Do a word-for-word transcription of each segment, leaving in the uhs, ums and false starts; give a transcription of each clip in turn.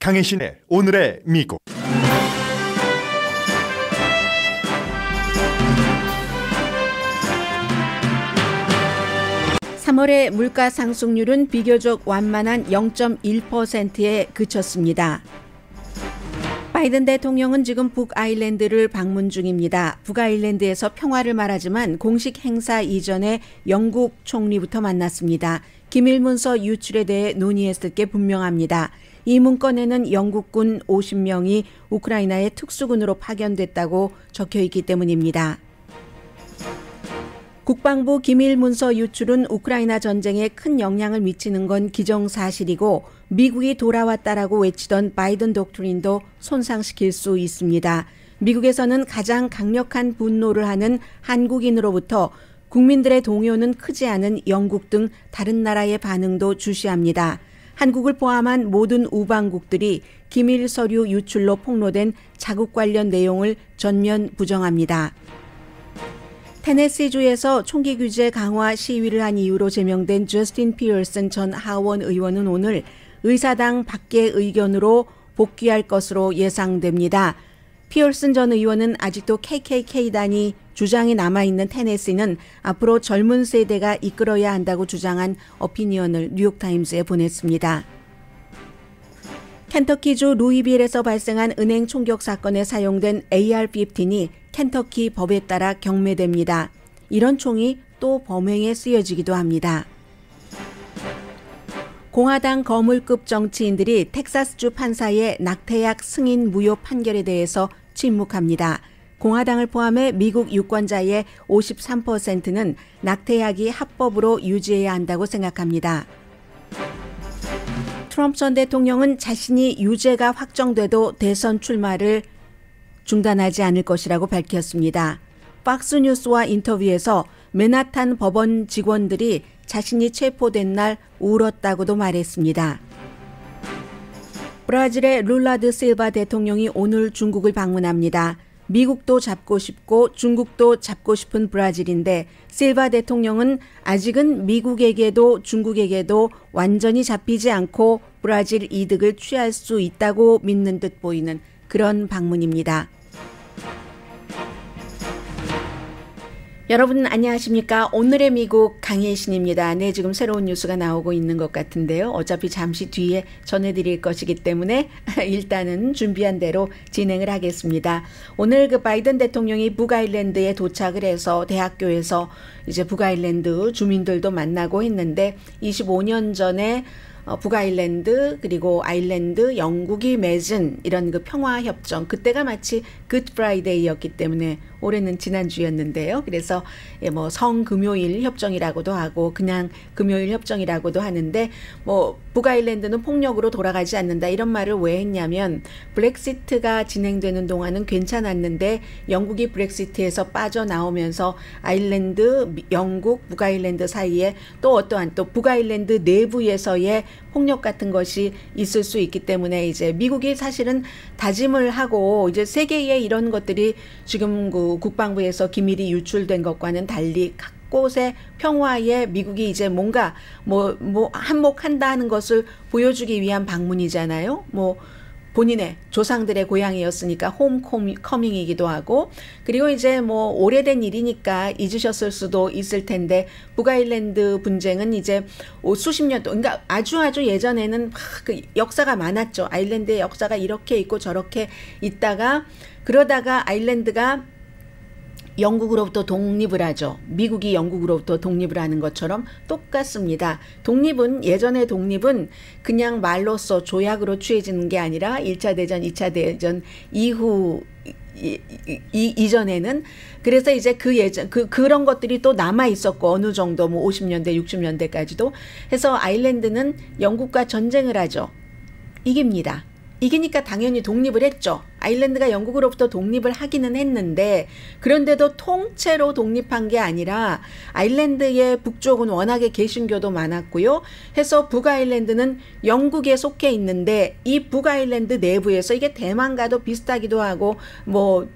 강혜신의 오늘의 미국. 삼월의 물가 상승률은 비교적 완만한 영 점 일 퍼센트에 그쳤습니다. 바이든 대통령은 지금 북아일랜드를 방문 중입니다. 북아일랜드에서 평화를 말하지만 공식 행사 이전에 영국 총리부터 만났습니다. 기밀문서 유출에 대해 논의했을 게 분명합니다. 이 문건에는 영국군 오십 명이 우크라이나의 특수군으로 파견됐다고 적혀있기 때문입니다. 국방부 기밀문서 유출은 우크라이나 전쟁에 큰 영향을 미치는 건 기정사실이고 미국이 돌아왔다라고 외치던 바이든 독트린도 손상시킬 수 있습니다. 미국에서는 가장 강력한 분노를 하는 한국인으로부터 국민들의 동요는 크지 않은 영국 등 다른 나라의 반응도 주시합니다. 한국을 포함한 모든 우방국들이 기밀 서류 유출로 폭로된 자국 관련 내용을 전면 부정합니다. 테네시 주에서 총기 규제 강화 시위를 한 이유로 제명된 저스틴 피어슨 전 하원 의원은 오늘 의사당 밖의 의견으로 복귀할 것으로 예상됩니다. 피어슨 전 의원은 아직도 케이케이케이 단이 주장이 남아있는 테네시는 앞으로 젊은 세대가 이끌어야 한다고 주장한 오피니언을 뉴욕타임스에 보냈습니다. 켄터키주 루이빌에서 발생한 은행 총격 사건에 사용된 에이알 십오이 켄터키 법에 따라 경매됩니다. 이런 총이 또 범행에 쓰여지기도 합니다. 공화당 거물급 정치인들이 텍사스주 판사의 낙태약 승인 무효 판결에 대해서 침묵합니다. 공화당을 포함해 미국 유권자의 오십삼 퍼센트는 낙태약이 합법으로 유지해야 한다고 생각합니다. 트럼프 전 대통령은 자신이 유죄가 확정돼도 대선 출마를 중단하지 않을 것이라고 밝혔습니다. 팍스뉴스와 인터뷰에서 맨하탄 법원 직원들이 자신이 체포된 날 울었다고도 말했습니다. 브라질의 룰라 다 실바 대통령이 오늘 중국을 방문합니다. 미국도 잡고 싶고 중국도 잡고 싶은 브라질인데 실바 대통령은 아직은 미국에게도 중국에게도 완전히 잡히지 않고 브라질 이득을 취할 수 있다고 믿는 듯 보이는 그런 방문입니다. 여러분 안녕하십니까? 오늘의 미국 강혜신입니다. 네, 지금 새로운 뉴스가 나오고 있는 것 같은데요. 어차피 잠시 뒤에 전해드릴 것이기 때문에 일단은 준비한 대로 진행을 하겠습니다. 오늘 그 바이든 대통령이 북아일랜드에 도착을 해서 대학교에서 이제 북아일랜드 주민들도 만나고 했는데 이십오 년 전에 어, 북아일랜드 그리고 아일랜드 영국이 맺은 이런 그 평화협정 그때가 마치 굿프라이데이였기 때문에 올해는 지난주였는데요. 그래서 예, 뭐 성금요일 협정이라고도 하고 그냥 금요일 협정이라고도 하는데 뭐 북아일랜드는 폭력으로 돌아가지 않는다 이런 말을 왜 했냐면 브렉시트가 진행되는 동안은 괜찮았는데 영국이 브렉시트에서 빠져나오면서 아일랜드, 영국, 북아일랜드 사이에 또 어떠한 또 북아일랜드 내부에서의 폭력 같은 것이 있을 수 있기 때문에 이제 미국이 사실은 다짐을 하고 이제 세계에 이런 것들이 지금 그 국방부에서 기밀이 유출된 것과는 달리 각 곳의 평화에 미국이 이제 뭔가 뭐, 뭐 한몫한다 하는 것을 보여주기 위한 방문이잖아요. 뭐 본인의 조상들의 고향이었으니까 홈커밍이기도 하고 그리고 이제 뭐 오래된 일이니까 잊으셨을 수도 있을 텐데 북아일랜드 분쟁은 이제 수십 년 동안 그러니까 아주 아주 예전에는 막 그 역사가 많았죠. 아일랜드의 역사가 이렇게 있고 저렇게 있다가 그러다가 아일랜드가 영국으로부터 독립을 하죠. 미국이 영국으로부터 독립을 하는 것처럼 똑같습니다. 독립은 예전의 독립은 그냥 말로써 조약으로 취해지는 게 아니라 일 차 대전, 이 차 대전 이후 이, 이, 이, 이전에는 그래서 이제 그 예전 그 그런 것들이 또 남아 있었고 어느 정도 뭐 오십 년대, 육십 년대까지도 해서 아일랜드는 영국과 전쟁을 하죠. 이깁니다. 이기니까 당연히 독립을 했죠. 아일랜드가 영국으로부터 독립을 하기는 했는데 그런데도 통째로 독립한 게 아니라 아일랜드의 북쪽은 워낙에 개신교도 많았고요. 해서 북아일랜드는 영국에 속해 있는데 이 북아일랜드 내부에서 이게 대만과도 비슷하기도 하고 뭐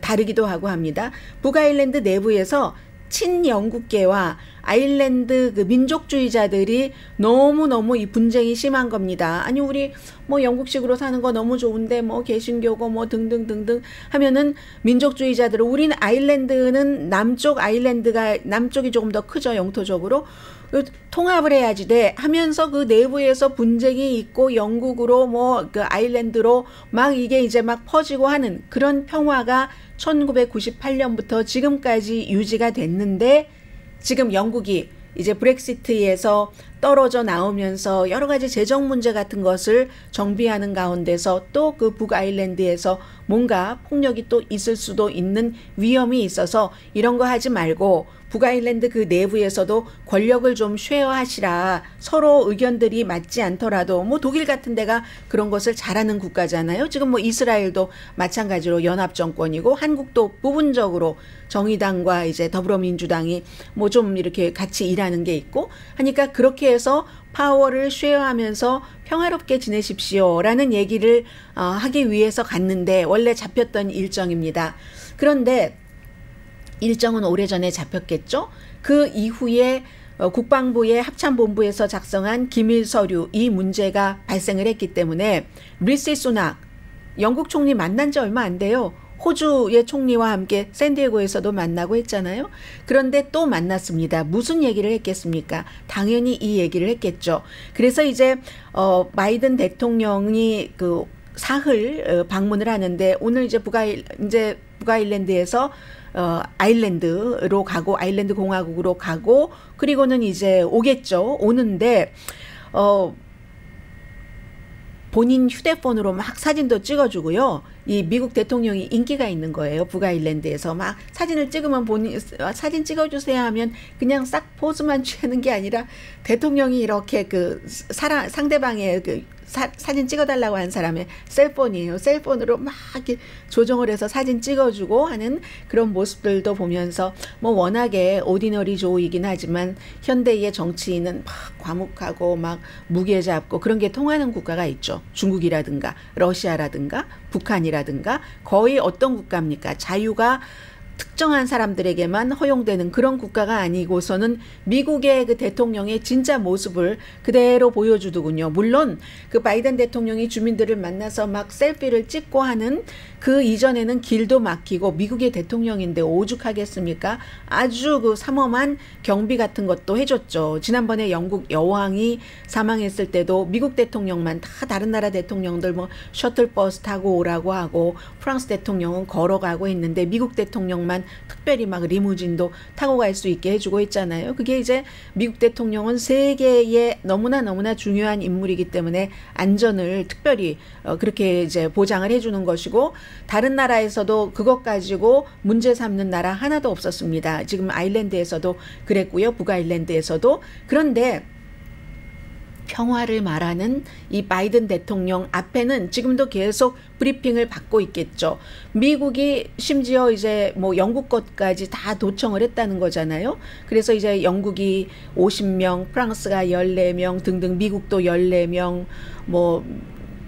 다르기도 하고 합니다. 북아일랜드 내부에서 친영국계와 아일랜드 그 민족주의자들이 너무너무 이 분쟁이 심한 겁니다. 아니 우리 뭐 영국식으로 사는 거 너무 좋은데 뭐 개신교고 뭐 등등등등 하면은 민족주의자들은, 우린 아일랜드는 남쪽 아일랜드가 남쪽이 조금 더 크죠, 영토적으로. 통합을 해야지 돼 하면서 그 내부에서 분쟁이 있고 영국으로 뭐 그 아일랜드로 막 이게 이제 막 퍼지고 하는 그런 평화가 천구백구십팔 년부터 지금까지 유지가 됐는데, 지금 영국이 이제 브렉시트에서 떨어져 나오면서 여러 가지 재정 문제 같은 것을 정비하는 가운데서 또 그 북아일랜드에서 뭔가 폭력이 또 있을 수도 있는 위험이 있어서 이런 거 하지 말고 북아일랜드 그 내부에서도 권력을 좀 쉐어하시라, 서로 의견들이 맞지 않더라도 뭐 독일 같은 데가 그런 것을 잘하는 국가잖아요. 지금 뭐 이스라엘도 마찬가지로 연합정권이고, 한국도 부분적으로 정의당과 이제 더불어민주당이 뭐 좀 이렇게 같이 일하는 게 있고 하니까, 그렇게 해서 파워를 쉐어하면서 평화롭게 지내십시오 라는 얘기를 어, 하기 위해서 갔는데, 원래 잡혔던 일정입니다. 그런데 일정은 오래전에 잡혔겠죠. 그 이후에 국방부의 합참본부에서 작성한 기밀서류, 이 문제가 발생을 했기 때문에 리시 수낙 영국 총리 만난 지 얼마 안 돼요. 호주의 총리와 함께 샌디에고에서도 만나고 했잖아요. 그런데 또 만났습니다. 무슨 얘기를 했겠습니까? 당연히 이 얘기를 했겠죠. 그래서 이제 어, 바이든 대통령이 그 사흘 방문을 하는데, 오늘 이제 북아일, 이제 북아일랜드에서 어, 아일랜드로 가고 아일랜드 공화국으로 가고, 그리고는 이제 오겠죠. 오는데 어, 본인 휴대폰으로 막 사진도 찍어주고요. 이 미국 대통령이 인기가 있는 거예요. 북아일랜드에서 막 사진을 찍으면 본인 사진 찍어주세요 하면 그냥 싹 포즈만 취하는 게 아니라, 대통령이 이렇게 그 사람, 상대방의 그 사, 사진 찍어달라고 한 사람의 셀폰이에요. 셀폰으로 막 조정을 해서 사진 찍어주고 하는 그런 모습들도 보면서, 뭐 워낙에 오디너리 조이긴 하지만 현대의 정치인은 막 과묵하고 막 무게 잡고 그런 게 통하는 국가가 있죠. 중국이라든가 러시아라든가 북한이라든가, 거의 어떤 국가입니까? 자유가 특정한 사람들에게만 허용되는 그런 국가가 아니고서는 미국의 그 대통령의 진짜 모습을 그대로 보여주더군요. 물론 그 바이든 대통령이 주민들을 만나서 막 셀피를 찍고 하는, 그 이전에는 길도 막히고 미국의 대통령인데 오죽하겠습니까? 아주 그 삼엄한 경비 같은 것도 해줬죠. 지난번에 영국 여왕이 사망했을 때도 미국 대통령만 다 다른 나라 대통령들 뭐 셔틀버스 타고 오라고 하고, 프랑스 대통령은 걸어가고 했는데 미국 대통령만 특별히 막 리무진도 타고 갈 수 있게 해주고 있잖아요. 그게 이제 미국 대통령은 세계의 너무나 너무나 중요한 인물이기 때문에 안전을 특별히 그렇게 이제 보장을 해주는 것이고, 다른 나라에서도 그것 가지고 문제 삼는 나라 하나도 없었습니다. 지금 아일랜드에서도 그랬고요, 북아일랜드에서도. 그런데 평화를 말하는 이 바이든 대통령 앞에는 지금도 계속 브리핑을 받고 있겠죠. 미국이 심지어 이제 뭐 영국 것까지 다 도청을 했다는 거잖아요. 그래서 이제 영국이 오십 명, 프랑스가 십사 명 등등, 미국도 십사 명, 뭐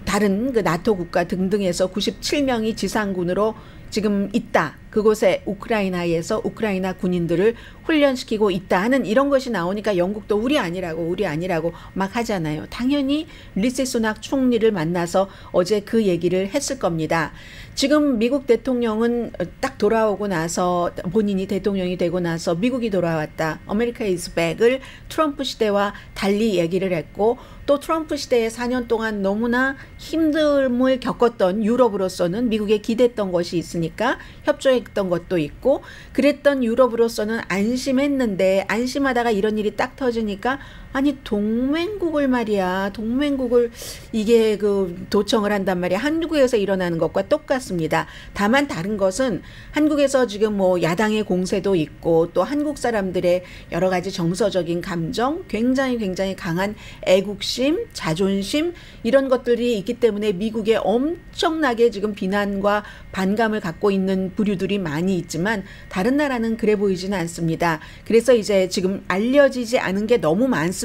다른 그 나토 국가 등등에서 구십칠 명이 지상군으로 지금 있다. 그곳에 우크라이나에서 우크라이나 군인들을 훈련시키고 있다 하는 이런 것이 나오니까, 영국도 우리 아니라고 우리 아니라고 막 하잖아요. 당연히 리시 수낙 총리를 만나서 어제 그 얘기를 했을 겁니다. 지금 미국 대통령은 딱 돌아오고 나서, 본인이 대통령이 되고 나서 미국이 돌아왔다, 아메리카 이즈 백을 트럼프 시대와 달리 얘기를 했고, 또 트럼프 시대의 사 년 동안 너무나 힘듦을 겪었던 유럽으로서는 미국에 기댔던 것이 있으니까 협조했던 것도 있고, 그랬던 유럽으로서는 안심했는데, 안심하다가 이런 일이 딱 터지니까, 아니 동맹국을 말이야, 동맹국을 이게 그 도청을 한단 말이야. 한국에서 일어나는 것과 똑같습니다. 다만 다른 것은 한국에서 지금 뭐 야당의 공세도 있고, 또 한국 사람들의 여러 가지 정서적인 감정, 굉장히 굉장히 강한 애국심, 자존심, 이런 것들이 있기 때문에 미국에 엄청나게 지금 비난과 반감을 갖고 있는 부류들이 많이 있지만, 다른 나라는 그래 보이지는 않습니다. 그래서 이제 지금 알려지지 않은 게 너무 많습니다.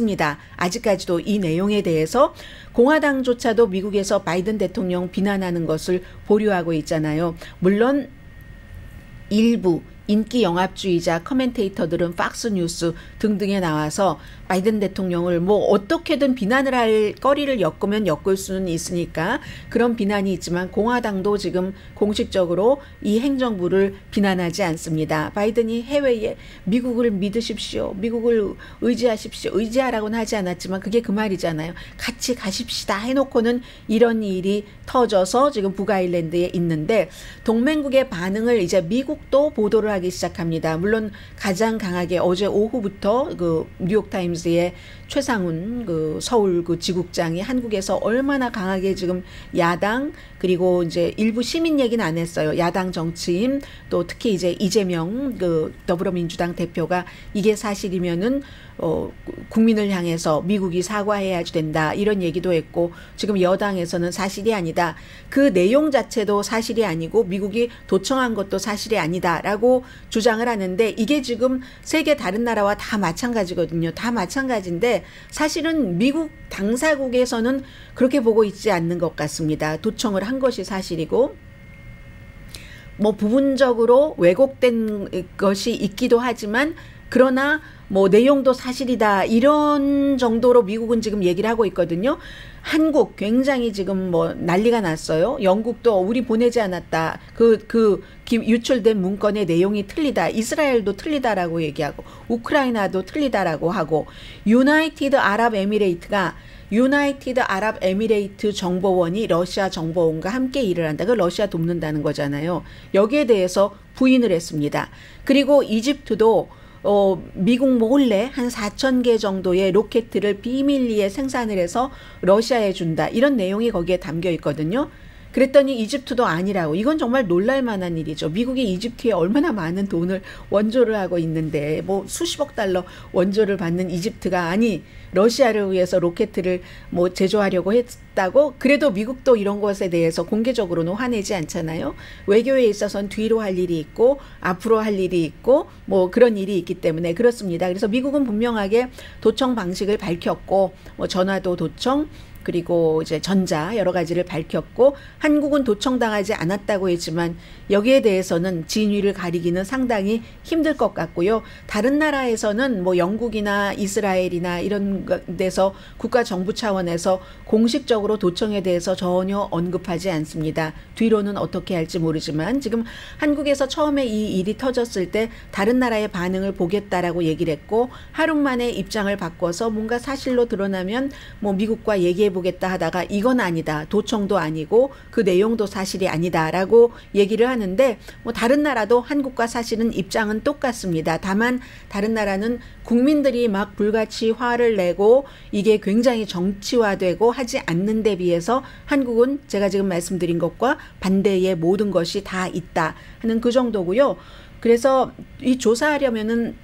아직까지도 이 내용에 대해서 공화당조차도 미국에서 바이든 대통령 비난하는 것을 보류하고 있잖아요. 물론 일부 인기 영합주의자 커멘테이터들은 팍스뉴스 등등에 나와서 바이든 대통령을 뭐 어떻게든 비난을 할 거리를 엮으면 엮을 수는 있으니까 그런 비난이 있지만 공화당도 지금 공식적으로 이 행정부를 비난하지 않습니다. 바이든이 해외에 미국을 믿으십시오, 미국을 의지하십시오, 의지하라고는 하지 않았지만 그게 그 말이잖아요. 같이 가십시다 해놓고는 이런 일이 터져서 지금 북아일랜드에 있는데, 동맹국의 반응을 이제 미국도 보도를 하기 시작합니다. 물론 가장 강하게 어제 오후부터 그 뉴욕타임스의 최상훈 그 서울 그 지국장이 한국에서 얼마나 강하게 지금 야당, 그리고 이제 일부 시민 얘기는 안 했어요. 야당 정치인, 또 특히 이제 이재명 그 더불어민주당 대표가 이게 사실이면은 어 국민을 향해서 미국이 사과해야지 된다 이런 얘기도 했고, 지금 여당에서는 사실이 아니다, 그 내용 자체도 사실이 아니고 미국이 도청한 것도 사실이 아니다라고 주장을 하는데, 이게 지금 세계 다른 나라와 다 마찬가지거든요. 다 마찬가지인데 사실은 미국 당사국에서는 그렇게 보고 있지 않는 것 같습니다. 도청을 한 것이 사실이고, 뭐 부분적으로 왜곡된 것이 있기도 하지만 그러나 뭐 내용도 사실이다 이런 정도로 미국은 지금 얘기를 하고 있거든요. 한국 굉장히 지금 뭐 난리가 났어요. 영국도 우리 보내지 않았다, 그, 그 유출된 문건의 내용이 틀리다, 이스라엘도 틀리다라고 얘기하고, 우크라이나도 틀리다라고 하고, 유나이티드 아랍 에미레이트가 유나이티드 아랍 에미레이트 정보원이 러시아 정보원과 함께 일을 한다. 그 러시아 돕는다는 거잖아요. 여기에 대해서 부인을 했습니다. 그리고 이집트도 어, 미국 몰래 한 사천 개 정도의 로켓을 비밀리에 생산을 해서 러시아에 준다. 이런 내용이 거기에 담겨 있거든요. 그랬더니 이집트도 아니라고. 이건 정말 놀랄만한 일이죠. 미국이 이집트에 얼마나 많은 돈을 원조를 하고 있는데, 뭐 수십억 달러 원조를 받는 이집트가 아니 러시아를 위해서 로켓을 뭐 제조하려고 했다고. 그래도 미국도 이런 것에 대해서 공개적으로는 화내지 않잖아요. 외교에 있어서는 뒤로 할 일이 있고 앞으로 할 일이 있고 뭐 그런 일이 있기 때문에 그렇습니다. 그래서 미국은 분명하게 도청 방식을 밝혔고, 뭐 전화도 도청, 그리고 이제 전자 여러 가지를 밝혔고, 한국은 도청당하지 않았다고 했지만 여기에 대해서는 진위를 가리기는 상당히 힘들 것 같고요. 다른 나라에서는 뭐 영국이나 이스라엘이나 이런 데서 국가정부 차원에서 공식적으로 도청에 대해서 전혀 언급하지 않습니다. 뒤로는 어떻게 할지 모르지만 지금 한국에서 처음에 이 일이 터졌을 때 다른 나라의 반응을 보겠다라고 얘기를 했고, 하루 만에 입장을 바꿔서 뭔가 사실로 드러나면 뭐 미국과 얘기해보고 보겠다 하다가 이건 아니다, 도청도 아니고 그 내용도 사실이 아니다 라고 얘기를 하는데, 뭐 다른 나라도 한국과 사실은 입장은 똑같습니다. 다만 다른 나라는 국민들이 막 불같이 화를 내고 이게 굉장히 정치화되고 하지 않는 데 비해서 한국은 제가 지금 말씀드린 것과 반대의 모든 것이 다 있다 하는 그 정도고요. 그래서 이 조사하려면은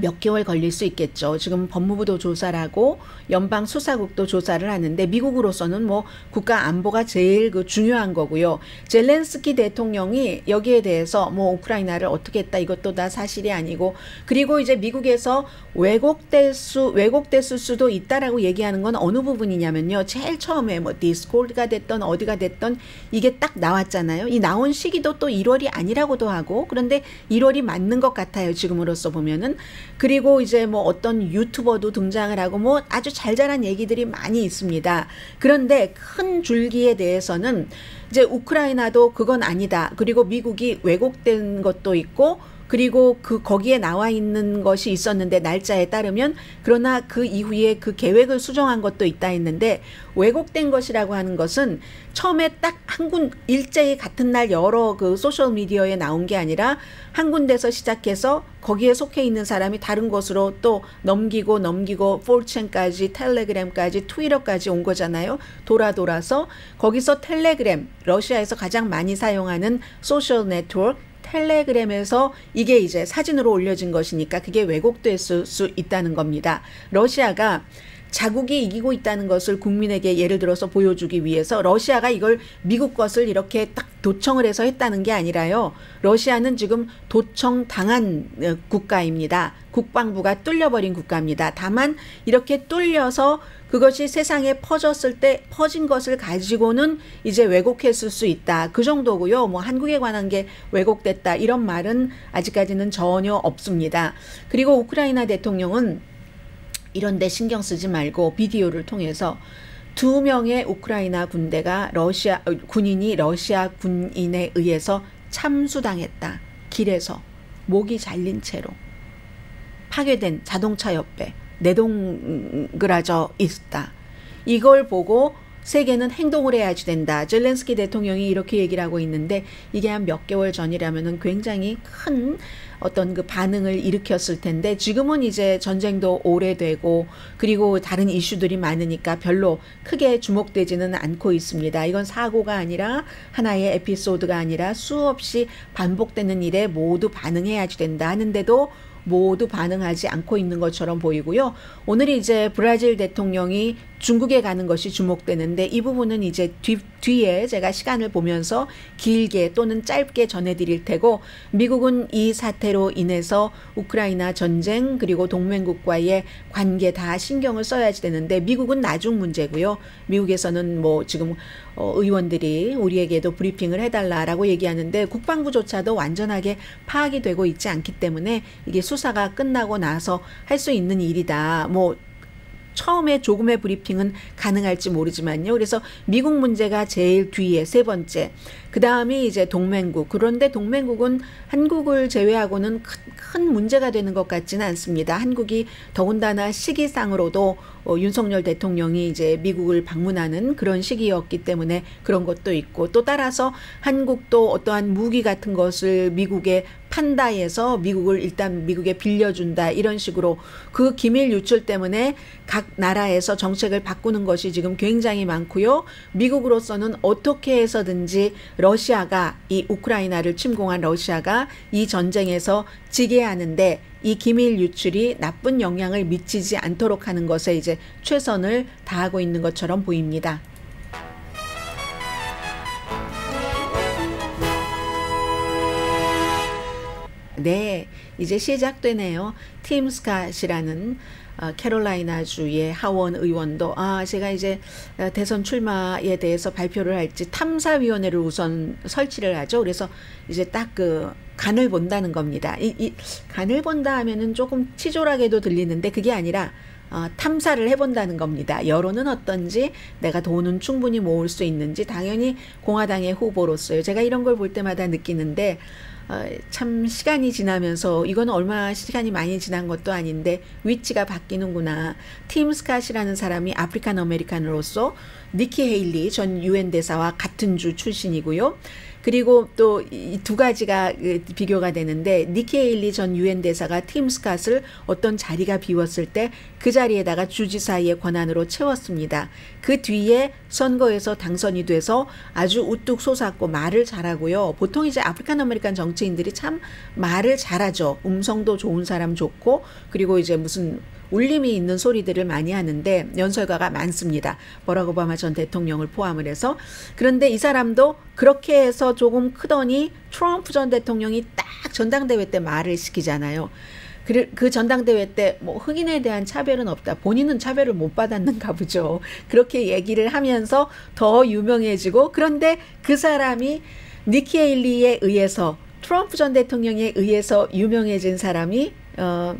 몇 개월 걸릴 수 있겠죠. 지금 법무부도 조사를 하고 연방 수사국도 조사를 하는데, 미국으로서는 뭐 국가 안보가 제일 그 중요한 거고요. 젤렌스키 대통령이 여기에 대해서 뭐 우크라이나를 어떻게 했다 이것도 다 사실이 아니고, 그리고 이제 미국에서 왜곡될 수 왜곡됐을 수도 있다라고 얘기하는 건 어느 부분이냐면요. 제일 처음에 뭐 디스코드가 됐던 어디가 됐던 이게 딱 나왔잖아요. 이 나온 시기도 또 일월이 아니라고도 하고, 그런데 일월이 맞는 것 같아요. 지금으로서 보면은. 그리고 이제 뭐 어떤 유튜버도 등장을 하고 뭐 아주 잘잘한 얘기들이 많이 있습니다. 그런데 큰 줄기에 대해서는 이제 우크라이나도 그건 아니다, 그리고 미국이 왜곡된 것도 있고, 그리고 그 거기에 나와 있는 것이 있었는데 날짜에 따르면, 그러나 그 이후에 그 계획을 수정한 것도 있다 했는데, 왜곡된 것이라고 하는 것은 처음에 딱 한 군 일제히 같은 날 여러 그 소셜 미디어에 나온 게 아니라 한 군데서 시작해서 거기에 속해 있는 사람이 다른 곳으로 또 넘기고 넘기고 포르첸까지 텔레그램까지 트위터까지 온 거잖아요. 돌아 돌아서 거기서 텔레그램, 러시아에서 가장 많이 사용하는 소셜 네트워크 텔레그램에서 이게 이제 사진으로 올려진 것이니까 그게 왜곡될 수 있다는 겁니다. 러시아가 자국이 이기고 있다는 것을 국민에게 예를 들어서 보여주기 위해서 러시아가 이걸 미국 것을 이렇게 딱 도청을 해서 했다는 게 아니라요. 러시아는 지금 도청당한 국가입니다. 국방부가 뚫려버린 국가입니다. 다만 이렇게 뚫려서 그것이 세상에 퍼졌을 때 퍼진 것을 가지고는 이제 왜곡했을 수 있다. 그 정도고요. 뭐 한국에 관한 게 왜곡됐다 이런 말은 아직까지는 전혀 없습니다. 그리고 우크라이나 대통령은 이런 데 신경 쓰지 말고 비디오를 통해서 두 명의 우크라이나 군대가 러시아 군인이 러시아 군인에 의해서 참수당했다. 길에서 목이 잘린 채로 파괴된 자동차 옆에 내동그라져 있다. 이걸 보고 세계는 행동을 해야지 된다. 젤렌스키 대통령이 이렇게 얘기를 하고 있는데 이게 한 몇 개월 전이라면은 굉장히 큰 어떤 그 반응을 일으켰을 텐데 지금은 이제 전쟁도 오래되고 그리고 다른 이슈들이 많으니까 별로 크게 주목되지는 않고 있습니다. 이건 사고가 아니라 하나의 에피소드가 아니라 수없이 반복되는 일에 모두 반응해야지 된다 하는데도 모두 반응하지 않고 있는 것처럼 보이고요. 오늘 이제 브라질 대통령이 중국에 가는 것이 주목되는데 이 부분은 이제 뒤, 뒤에 제가 시간을 보면서 길게 또는 짧게 전해드릴 테고 미국은 이 사태로 인해서 우크라이나 전쟁 그리고 동맹국과의 관계 다 신경을 써야지 되는데 미국은 나중 문제고요. 미국에서는 뭐 지금 어, 의원들이 우리에게도 브리핑을 해달라라고 얘기하는데 국방부조차도 완전하게 파악이 되고 있지 않기 때문에 이게 수사가 끝나고 나서 할 수 있는 일이다. 뭐 처음에 조금의 브리핑은 가능할지 모르지만요. 그래서 미국 문제가 제일 뒤에 세 번째. 그 다음이 이제 동맹국. 그런데 동맹국은 한국을 제외하고는 큰, 큰 문제가 되는 것 같지는 않습니다. 한국이 더군다나 시기상으로도 어, 윤석열 대통령이 이제 미국을 방문하는 그런 시기였기 때문에 그런 것도 있고 또 따라서 한국도 어떠한 무기 같은 것을 미국에 판다해서 미국을 일단 미국에 빌려준다 이런 식으로 그 기밀 유출 때문에 각 나라에서 정책을 바꾸는 것이 지금 굉장히 많고요. 미국으로서는 어떻게 해서든지 러시아가 이 우크라이나를 침공한 러시아가 이 전쟁에서 지게 하는데 이 기밀 유출이 나쁜 영향을 미치지 않도록 하는 것에 이제 최선을 다하고 있는 것처럼 보입니다. 네, 이제 시작되네요. 팀 스캇이라는 어, 캐롤라이나 주의 하원 의원도 아 제가 이제 대선 출마에 대해서 발표를 할지 탐사위원회를 우선 설치를 하죠. 그래서 이제 딱 그 간을 본다는 겁니다. 이, 이 간을 본다 하면은 조금 치졸하게도 들리는데 그게 아니라 어, 탐사를 해본다는 겁니다. 여론은 어떤지 내가 돈은 충분히 모을 수 있는지 당연히 공화당의 후보로서요. 제가 이런 걸 볼 때마다 느끼는데 어, 참 시간이 지나면서 이건 얼마 시간이 많이 지난 것도 아닌데 위치가 바뀌는구나. 팀 스캇이라는 사람이 아프리칸 아메리칸으로서 니키 헤일리 전 유엔 대사와 같은 주 출신이고요. 그리고 또 이 두 가지가 비교가 되는데 니키 헤일리 전 유엔 대사가 팀 스캇을 어떤 자리가 비웠을 때 그 자리에다가 주지사의 권한으로 채웠습니다. 그 뒤에 선거에서 당선이 돼서 아주 우뚝 솟았고 말을 잘하고요. 보통 이제 아프리칸 아메리칸 정치인들이 참 말을 잘하죠. 음성도 좋은 사람 좋고 그리고 이제 무슨 울림이 있는 소리들을 많이 하는데 연설가가 많습니다. 버락 오바마 전 대통령을 포함을 해서. 그런데 이 사람도 그렇게 해서 조금 크더니 트럼프 전 대통령이 딱 전당대회 때 말을 시키잖아요. 그 전당대회 때 뭐 흑인에 대한 차별은 없다. 본인은 차별을 못 받았는가 보죠. 그렇게 얘기를 하면서 더 유명해지고 그런데 그 사람이 니키 헤일리에 의해서 트럼프 전 대통령에 의해서 유명해진 사람이 어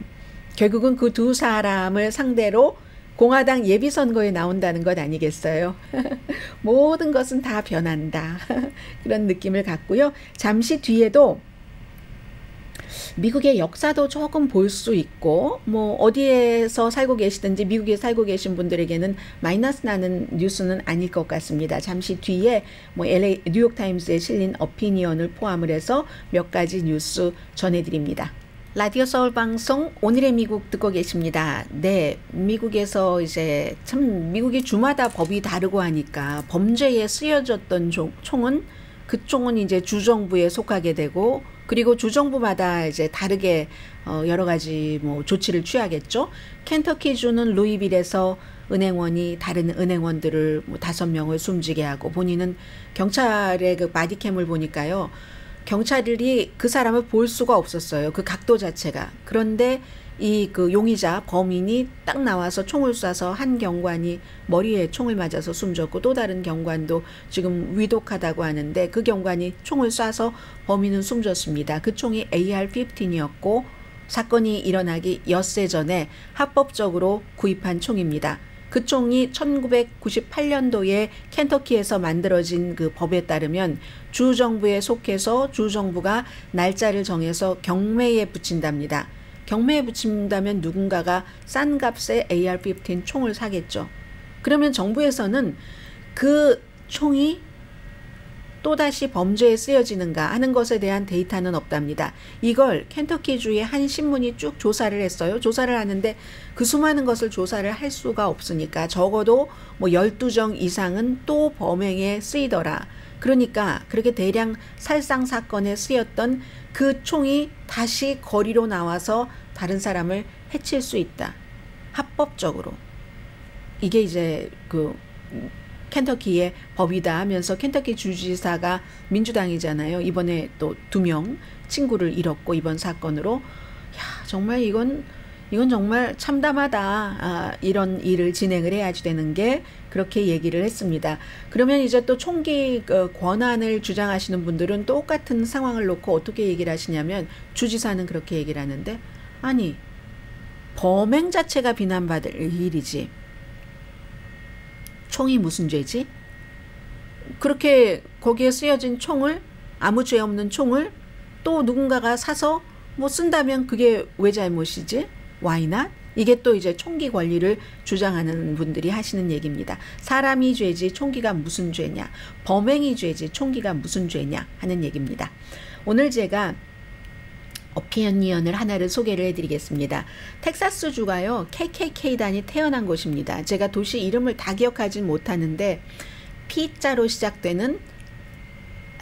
결국은 그 두 사람을 상대로 공화당 예비선거에 나온다는 것 아니겠어요? 모든 것은 다 변한다. 그런 느낌을 갖고요. 잠시 뒤에도 미국의 역사도 조금 볼 수 있고 뭐 어디에서 살고 계시든지 미국에 살고 계신 분들에게는 마이너스 나는 뉴스는 아닐 것 같습니다. 잠시 뒤에 뭐 엘에이 뉴욕타임스에 실린 어피니언을 포함을 해서 몇 가지 뉴스 전해드립니다. 라디오 서울방송 오늘의 미국 듣고 계십니다. 네, 미국에서 이제 참 미국이 주마다 법이 다르고 하니까 범죄에 쓰여졌던 총은 그 총은 이제 주정부에 속하게 되고 그리고 주 정부마다 이제 다르게 어 여러 가지 뭐 조치를 취하겠죠. 켄터키 주는 루이빌에서 은행원이 다른 은행원들을 뭐 다섯 명을 숨지게 하고, 본인은 경찰의 그 바디캠을 보니까요, 경찰이 그 사람을 볼 수가 없었어요. 그 각도 자체가. 그런데 이 그 용의자 범인이 딱 나와서 총을 쏴서 한 경관이 머리에 총을 맞아서 숨졌고, 또 다른 경관도 지금 위독하다고 하는데 그 경관이 총을 쏴서 범인은 숨졌습니다. 그 총이 에이알 십오이었고 사건이 일어나기 엿새 전에 합법적으로 구입한 총입니다. 그 총이 천구백구십팔 년도에 켄터키에서 만들어진 그 법에 따르면 주정부에 속해서 주정부가 날짜를 정해서 경매에 붙인답니다. 경매에 붙인다면 누군가가 싼 값에 에이알 십오 총을 사겠죠. 그러면 정부에서는 그 총이 또다시 범죄에 쓰여지는가 하는 것에 대한 데이터는 없답니다. 이걸 켄터키주의 한 신문이 쭉 조사를 했어요. 조사를 하는데 그 수많은 것을 조사를 할 수가 없으니까 적어도 뭐 십이 정 이상은 또 범행에 쓰이더라. 그러니까 그렇게 대량 살상 사건에 쓰였던 그 총이 다시 거리로 나와서 다른 사람을 해칠 수 있다. 합법적으로. 이게 이제 그 켄터키의 법이다 하면서 켄터키 주지사가 민주당이잖아요. 이번에 또 두 명 친구를 잃었고 이번 사건으로, 야 정말 이건 이건 정말 참담하다. 아, 이런 일을 진행을 해야지 되는 게, 그렇게 얘기를 했습니다. 그러면 이제 또 총기 권한을 주장하시는 분들은 똑같은 상황을 놓고 어떻게 얘기를 하시냐면, 주지사는 그렇게 얘기를 하는데, 아니 범행 자체가 비난받을 일이지 총이 무슨 죄지? 그렇게 거기에 쓰여진 총을, 아무 죄 없는 총을 또 누군가가 사서 뭐 쓴다면 그게 왜 잘못이지? Why not? 이게 또 이제 총기 권리를 주장하는 분들이 하시는 얘기입니다. 사람이 죄지 총기가 무슨 죄냐, 범행이 죄지 총기가 무슨 죄냐 하는 얘기입니다. 오늘 제가 오피니언을 하나를 소개를 해드리겠습니다. 텍사스 주가요, 케이케이케이 단이 태어난 곳입니다. 제가 도시 이름을 다 기억하진 못하는데 P자로 시작되는,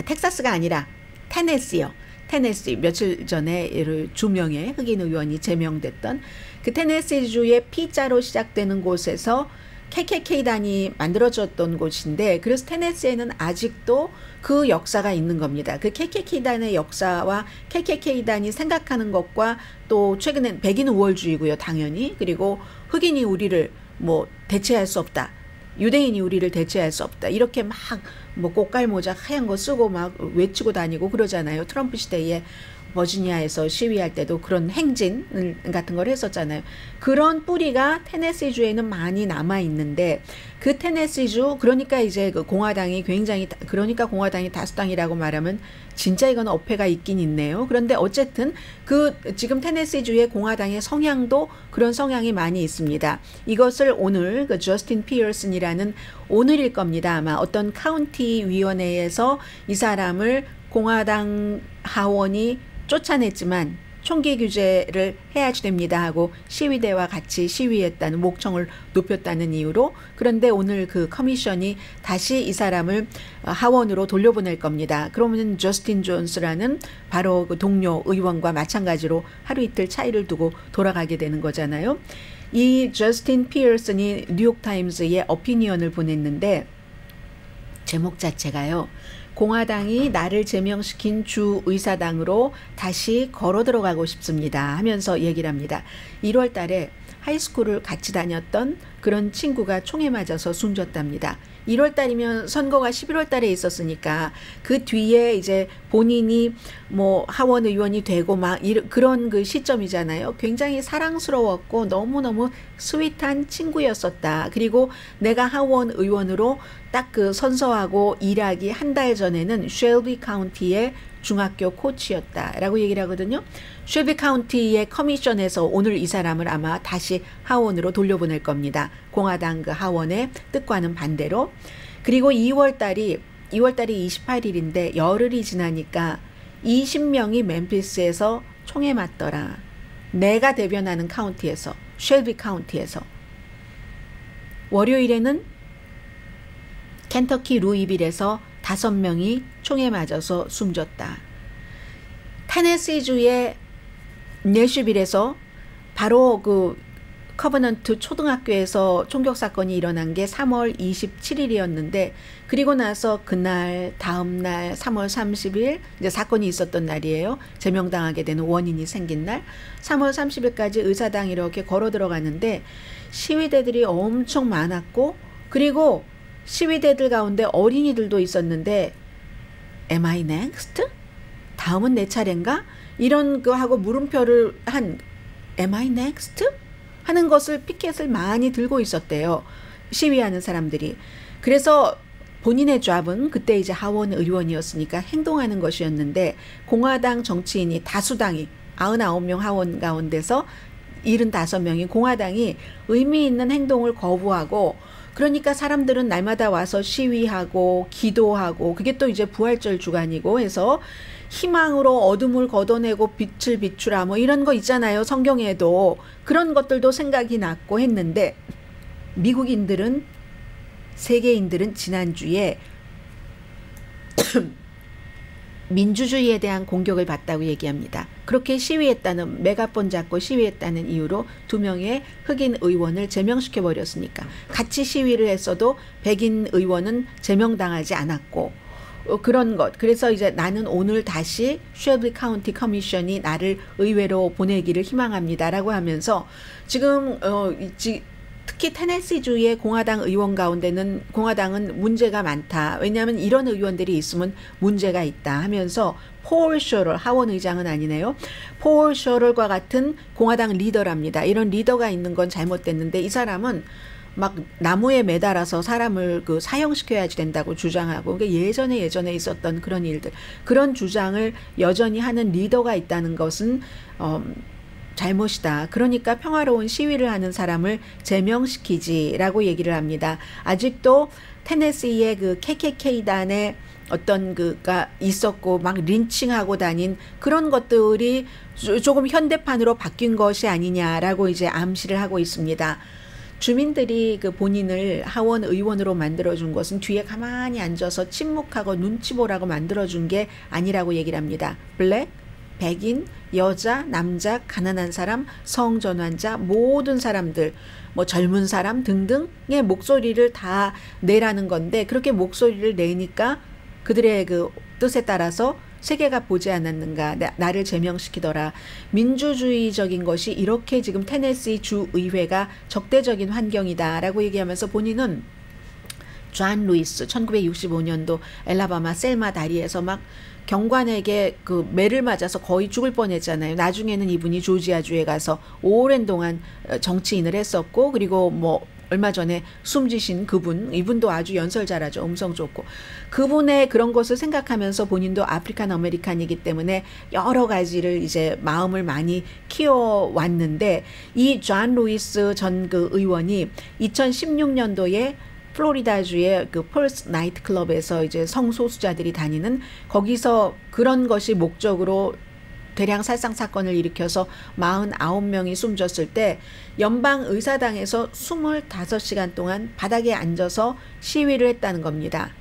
텍사스가 아니라 테네시요. 테네시, 며칠 전에 두 명의 흑인 의원이 제명됐던 그 테네시주의 P자로 시작되는 곳에서 케이케이케이 단이 만들어졌던 곳인데, 그래서 테네시에는 아직도 그 역사가 있는 겁니다. 그 케이케이케이 단의 역사와 케이케이케이 단이 생각하는 것과, 또 최근엔 백인 우월주의고요 당연히, 그리고 흑인이 우리를 뭐 대체할 수 없다, 유대인이 우리를 대체할 수 없다, 이렇게 막 뭐 꽃갈모자 하얀 거 쓰고 막 외치고 다니고 그러잖아요. 트럼프 시대에 버지니아에서 시위할 때도 그런 행진 같은 걸 했었잖아요. 그런 뿌리가 테네시주에는 많이 남아있는데, 그 테네시주, 그러니까 이제 그 공화당이 굉장히, 그러니까 공화당이 다수당이라고 말하면 진짜 이건 어폐가 있긴 있네요. 그런데 어쨌든 그 지금 테네시주의 공화당의 성향도 그런 성향이 많이 있습니다. 이것을 오늘 그 저스틴 피어슨이라는, 오늘일 겁니다 아마, 어떤 카운티 위원회에서 이 사람을 공화당 하원이 쫓아냈지만 총기 규제를 해야지 됩니다 하고 시위대와 같이 시위했다는, 목청을 높였다는 이유로. 그런데 오늘 그 커미션이 다시 이 사람을 하원으로 돌려보낼 겁니다. 그러면 저스틴 존스라는 바로 그 동료 의원과 마찬가지로 하루 이틀 차이를 두고 돌아가게 되는 거잖아요. 이 저스틴 피어슨이 뉴욕타임스에 오피니언을 보냈는데, 제목 자체가요, 공화당이 나를 제명시킨 주의사당으로 다시 걸어 들어가고 싶습니다 하면서 얘기를 합니다. 일월 달에 하이스쿨을 같이 다녔던 그런 친구가 총에 맞아서 숨졌답니다. 일월 달이면 선거가 십일월 달에 있었으니까 그 뒤에 이제 본인이 뭐 하원 의원이 되고 막 이런 그런 그 시점이잖아요. 굉장히 사랑스러웠고 너무너무 스윗한 친구였었다. 그리고 내가 하원 의원으로 딱 그 선서하고 일하기 한 달 전에는 쉘비 카운티의 중학교 코치였다라고 얘기를 하거든요. 쉘비 카운티의 커미션에서 오늘 이 사람을 아마 다시 하원으로 돌려보낼 겁니다. 공화당 그 하원의 뜻과는 반대로. 그리고 이월 달이 이월 달이 이십팔 일인데 열흘이 지나니까 이십 명이 멤피스에서 총에 맞더라. 내가 대변하는 카운티에서, 쉘비 카운티에서. 월요일에는 켄터키 루이빌에서 다섯 명이 총에 맞아서 숨졌다. 테네시주의 네슈빌에서 바로 그 커버넌트 초등학교에서 총격 사건이 일어난 게 삼월 이십칠일이었는데 그리고 나서 그날 다음 날 삼월 삼십일 이제 사건이 있었던 날이에요. 제명당하게 되는 원인이 생긴 날 삼월 삼십일까지 의사당 이렇게 걸어 들어가는데 시위대들이 엄청 많았고 그리고 시위대들 가운데 어린이들도 있었는데 Am I next? 다음은 내 차례인가? 이런 거 하고 물음표를 한 Am I next? 하는 것을 피켓을 많이 들고 있었대요. 시위하는 사람들이. 그래서 본인의 잡은 그때 이제 하원 의원이었으니까 행동하는 것이었는데 공화당 정치인이 다수당이 구십구 명 하원 가운데서 칠십오 명인 공화당이 의미 있는 행동을 거부하고 그러니까 사람들은 날마다 와서 시위하고 기도하고 그게 또 이제 부활절 주간이고 해서 희망으로 어둠을 걷어내고 빛을 비추라 뭐 이런 거 있잖아요. 성경에도 그런 것들도 생각이 났고 했는데 미국인들은 세계인들은 지난주에 민주주의에 대한 공격을 받다고 얘기합니다. 그렇게 시위했다는 메가폰 잡고 시위했다는 이유로 두 명의 흑인 의원을 제명시켜 버렸으니까 같이 시위를 했어도 백인 의원은 제명당하지 않았고 그런 것. 그래서 이제 나는 오늘 다시 쉘비 카운티 커미션이 나를 의회로 보내기를 희망합니다라고 하면서 지금 어, 지, 특히 테네시주의 공화당 의원 가운데는 공화당은 문제가 많다. 왜냐하면 이런 의원들이 있으면 문제가 있다 하면서 폴 쇼럴 하원 의장은 아니네요. 폴 쇼럴과 같은 공화당 리더랍니다. 이런 리더가 있는 건 잘못됐는데 이 사람은 막 나무에 매달아서 사람을 그 사형시켜야지 된다고 주장하고 그러니까 예전에 예전에 있었던 그런 일들 그런 주장을 여전히 하는 리더가 있다는 것은 어, 잘못이다. 그러니까 평화로운 시위를 하는 사람을 제명시키지라고 얘기를 합니다. 아직도 테네시의 그 케이케이케이단의 어떤 그가 있었고 막 린칭하고 다닌 그런 것들이 조금 현대판으로 바뀐 것이 아니냐라고 이제 암시를 하고 있습니다. 주민들이 그 본인을 하원 의원으로 만들어준 것은 뒤에 가만히 앉아서 침묵하고 눈치 보라고 만들어준 게 아니라고 얘기를 합니다. 블랙, 백인, 여자, 남자, 가난한 사람, 성전환자, 모든 사람들, 뭐 젊은 사람 등등의 목소리를 다 내라는 건데 그렇게 목소리를 내니까 그들의 그 뜻에 따라서 세계가 보지 않았는가 나를 제명시키더라. 민주주의적인 것이 이렇게 지금 테네시 주 의회가 적대적인 환경이다 라고 얘기하면서 본인은 존 루이스 천구백육십오년도 엘라바마 셀마 다리에서 막 경관에게 그 매를 맞아서 거의 죽을 뻔했잖아요. 나중에는 이분이 조지아주에 가서 오랜 동안 정치인을 했었고 그리고 뭐 얼마 전에 숨지신 그분, 이분도 아주 연설 잘하죠. 음성 좋고. 그분의 그런 것을 생각하면서 본인도 아프리칸 아메리칸이기 때문에 여러 가지를 이제 마음을 많이 키워왔는데 이 존 루이스 전 그 의원이 이천십육년도에 플로리다주의 그 펄스 나이트클럽에서 이제 성소수자들이 다니는 거기서 그런 것이 목적으로 대량 살상 사건을 일으켜서 사십구 명이 숨졌을 때 연방의사당에서 이십오 시간 동안 바닥에 앉아서 시위를 했다는 겁니다.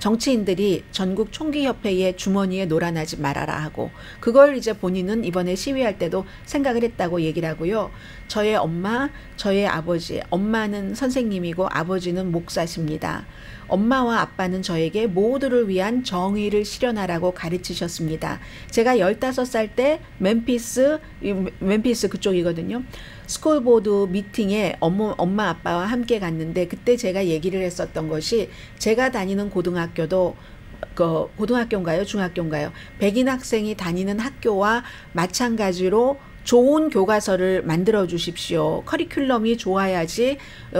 정치인들이 전국 총기협회의 주머니에 놀아나지 말아라 하고 그걸 이제 본인은 이번에 시위할 때도 생각을 했다고 얘기를 하고요. 저의 엄마, 저의 아버지, 엄마는 선생님이고 아버지는 목사십니다. 엄마와 아빠는 저에게 모두를 위한 정의를 실현하라고 가르치셨습니다. 제가 열다섯 살 때 멤피스, 멤피스 그쪽이거든요. 스쿨보드 미팅에 엄마, 엄마 아빠와 함께 갔는데 그때 제가 얘기를 했었던 것이 제가 다니는 고등학교도 그 고등학교인가요? 중학교인가요? 백인 학생이 다니는 학교와 마찬가지로 좋은 교과서를 만들어 주십시오. 커리큘럼이 좋아야지